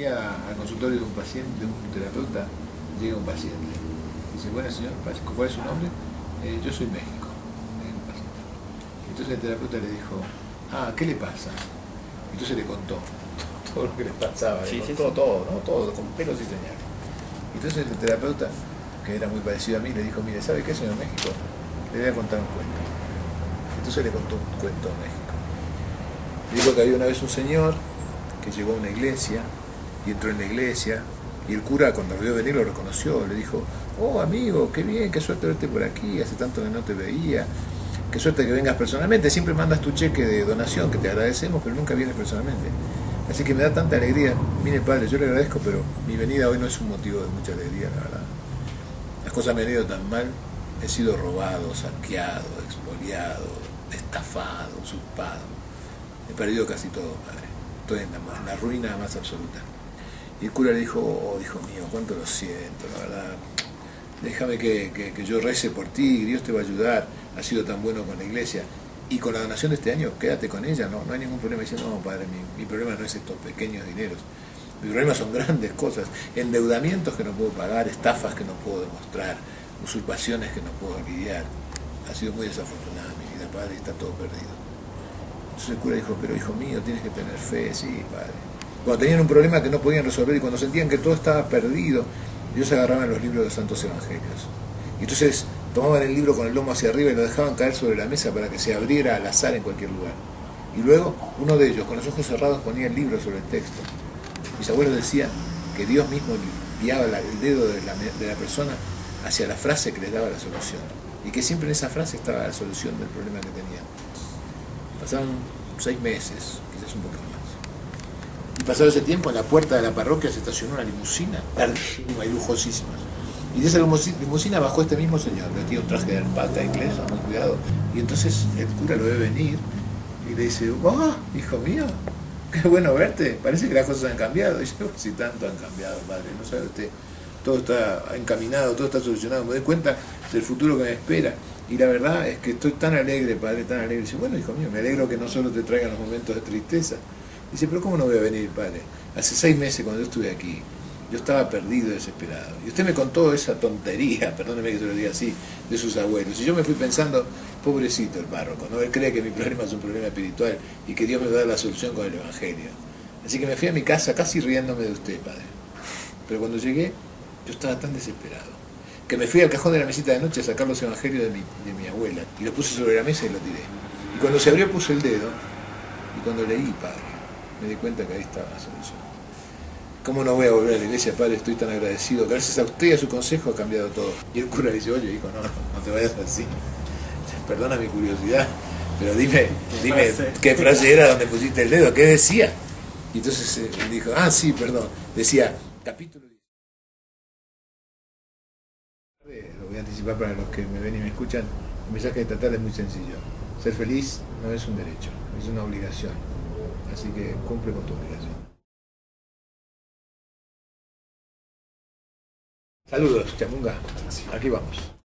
día al consultorio de un paciente, de un terapeuta, llega un paciente. Dice, bueno señor, ¿cuál es su nombre? Yo soy México, el paciente. Entonces el terapeuta le dijo, ah, ¿qué le pasa? Entonces le contó todo lo que le pasaba, sí, todo, ¿no? Todo, con pelos y señales. Entonces el terapeuta, que era muy parecido a mí, le dijo, mire, ¿sabe qué, señor México? Le voy a contar un cuento. Entonces le contó un cuento a México. Le dijo que había una vez un señor que llegó a una iglesia y entró en la iglesia, y el cura, cuando lo vio venir, lo reconoció, le dijo, oh amigo, qué bien, qué suerte verte por aquí, hace tanto que no te veía, qué suerte que vengas personalmente, siempre mandas tu cheque de donación, que te agradecemos, pero nunca vienes personalmente. Así que me da tanta alegría, mire padre, yo le agradezco, pero mi venida hoy no es un motivo de mucha alegría, la verdad. Las cosas me han ido tan mal, he sido robado, saqueado, expoliado, estafado, usurpado, he perdido casi todo, padre. Estoy en la ruina más absoluta. Y el cura le dijo, oh hijo mío, cuánto lo siento, la verdad, déjame que yo rece por ti, Dios te va a ayudar, has sido tan bueno con la iglesia, y con la donación de este año, quédate con ella, no hay ningún problema. Y dice, no padre, mi problema no es estos pequeños dineros, mis problemas son grandes cosas, endeudamientos que no puedo pagar, estafas que no puedo demostrar, usurpaciones que no puedo lidiar, ha sido muy desafortunada mi vida, padre, está todo perdido. Entonces el cura dijo, pero hijo mío, tienes que tener fe, sí, padre. Cuando tenían un problema que no podían resolver y cuando sentían que todo estaba perdido, ellos agarraban los libros de los santos evangelios. Y entonces tomaban el libro con el lomo hacia arriba y lo dejaban caer sobre la mesa para que se abriera al azar en cualquier lugar. Y luego uno de ellos, con los ojos cerrados, ponía el libro sobre el texto. Mis abuelos decían que Dios mismo guiaba el dedo de la persona hacia la frase que les daba la solución. Y que siempre en esa frase estaba la solución del problema que tenían. Pasaron 6 meses, quizás un poquito más. Y pasado ese tiempo, en la puerta de la parroquia se estacionó una limusina, tardísima y lujosísima. Y de esa limusina bajó este mismo señor, vestido un traje de alpaca inglesa, muy cuidado. Y entonces el cura lo ve venir y le dice, ¡oh, hijo mío! ¡Qué bueno verte! Parece que las cosas han cambiado. Y dice, si tanto han cambiado, padre, no sabe usted. Todo está encaminado, todo está solucionado, me doy cuenta del futuro que me espera. Y la verdad es que estoy tan alegre, padre, tan alegre. Dice, bueno, hijo mío, me alegro que no solo te traigan los momentos de tristeza. Dice, pero ¿cómo no voy a venir, padre? Hace 6 meses cuando yo estuve aquí, yo estaba perdido, desesperado. Y usted me contó esa tontería, perdóneme que se lo diga así, de sus abuelos. Y yo me fui pensando, pobrecito el párroco, ¿no? Él cree que mi problema es un problema espiritual y que Dios me va a dar la solución con el Evangelio. Así que me fui a mi casa casi riéndome de usted, padre. Pero cuando llegué, yo estaba tan desesperado que me fui al cajón de la mesita de noche a sacar los evangelios de mi abuela, y los puse sobre la mesa y los tiré. Y cuando se abrió puse el dedo, y cuando leí, padre, me di cuenta que ahí estaba la solución. ¿Cómo no voy a volver a la iglesia, padre? Estoy tan agradecido. Gracias a usted y a su consejo ha cambiado todo. Y el cura le dice, oye, hijo, no te vayas así. Perdona mi curiosidad, pero dime qué frase era donde pusiste el dedo, qué decía. Y entonces él dijo, ah, sí, perdón, decía, capítulo... Lo voy a anticipar para los que me ven y me escuchan. El mensaje de esta tarde es muy sencillo. Ser feliz no es un derecho, es una obligación. Así que cumple con tu obligación. Saludos, Changoonga. Aquí vamos.